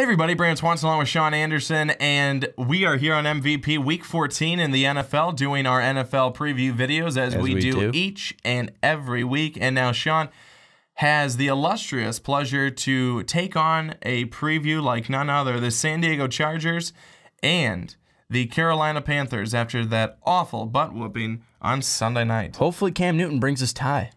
Hey everybody, Brandon Swanson along with Sean Anderson, and we are here on MVP Week 14 in the NFL doing our NFL preview videos as we do each and every week. And now Sean has the illustrious pleasure to take on a preview like none other, the San Diego Chargers and the Carolina Panthers after that awful butt whooping on Sunday night. Hopefully Cam Newton brings his tie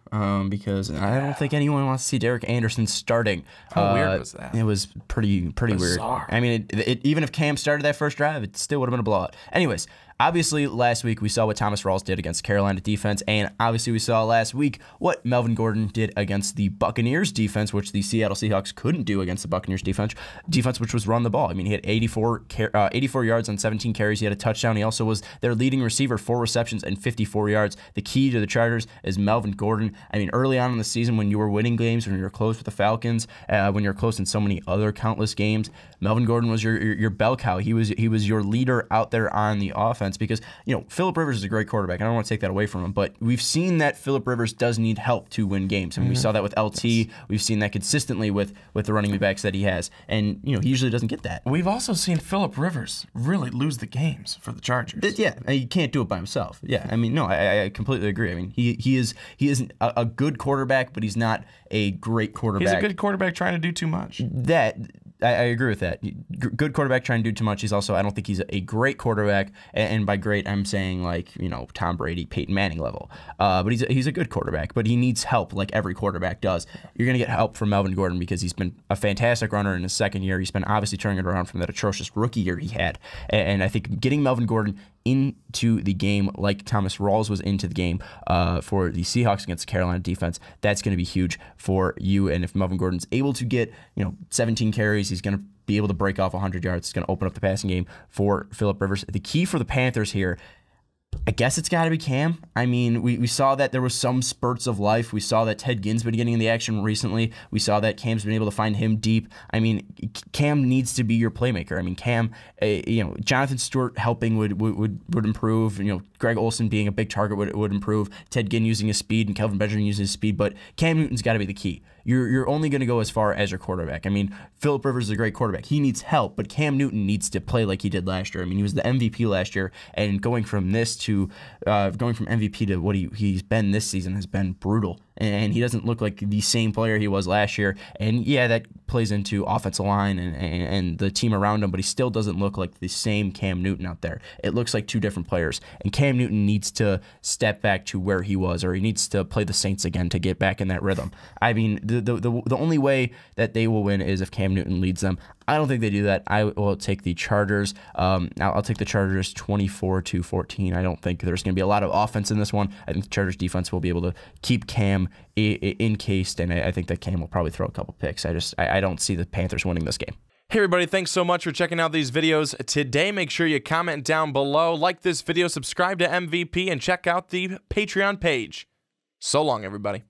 because I don't think anyone wants to see Derek Anderson starting. How weird was that? It was pretty bizarre. Weird. I mean, even if Cam started that first drive, it still would have been a blowout. Anyways, obviously last week we saw what Thomas Rawls did against Carolina defense, and obviously we saw last week what Melvin Gordon did against the Buccaneers defense, which the Seattle Seahawks couldn't do against the Buccaneers defense, which was run the ball. I mean, he had 84 yards on 17 carries. He had a touchdown. He also was their leading receiver, 4 receptions and 54 yards. The key to the Chargers is Melvin Gordon. I mean, early on in the season when you were winning games, when you were close with the Falcons, when you were close in so many other countless games, Melvin Gordon was your bell cow. He was your leader out there on the offense because, you know, Philip Rivers is a great quarterback. I don't want to take that away from him, but we've seen that Philip Rivers does need help to win games. I mean, we saw that with LT. Yes. We've seen that consistently with the running backs that he has, and, you know, he usually doesn't get that. We've also seen Philip Rivers really lose the games for the Chargers. Yeah, he can't do it by himself. Yeah, I mean, no, I completely agree. I mean, he is a good quarterback, but he's not a great quarterback. He's a good quarterback trying to do too much. That I agree with that. Good quarterback trying to do too much. He's also, I don't think he's a great quarterback, and by great I'm saying like, you know, Tom Brady, Peyton Manning level. But he's a good quarterback, but he needs help like every quarterback does. You're gonna get help from Melvin Gordon because he's been a fantastic runner in his second year. He's been obviously turning it around from that atrocious rookie year he had, and I think getting Melvin Gordon into the game like Thomas Rawls was into the game for the Seahawks against the Carolina defense, that's going to be huge for you. And if Melvin Gordon's able to get, you know, 17 carries, he's going to be able to break off 100 yards. It's going to open up the passing game for Philip Rivers. The key for the Panthers here, I guess it's got to be Cam. I mean, we saw that there was some spurts of life. We saw that Ted Ginn's been getting in the action recently. We saw that Cam's been able to find him deep. I mean, Cam needs to be your playmaker. I mean, Cam, you know, Jonathan Stewart helping would improve. You know, Greg Olson being a big target would improve. Ted Ginn using his speed and Kelvin Benjamin using his speed, but Cam Newton's got to be the key. You're only going to go as far as your quarterback. I mean, Philip Rivers is a great quarterback. He needs help, but Cam Newton needs to play like he did last year. I mean, he was the MVP last year, and going from this to going from MVP to what he's been this season has been brutal. And he doesn't look like the same player he was last year. And yeah, that plays into offensive line and the team around him, but he still doesn't look like the same Cam Newton out there. It looks like two different players. And Cam Newton needs to step back to where he was, or he needs to play the Saints again to get back in that rhythm. I mean, the only way that they will win is if Cam Newton leads them. I don't think they do that. I will take the Chargers. I'll take the Chargers 24-14. I don't think there's going to be a lot of offense in this one. I think the Chargers defense will be able to keep Cam encased, and I think that Cam will probably throw a couple picks. I don't see the Panthers winning this game. Hey everybody, thanks so much for checking out these videos today. Make sure you comment down below, like this video, subscribe to MVP, and check out the Patreon page. So long, everybody.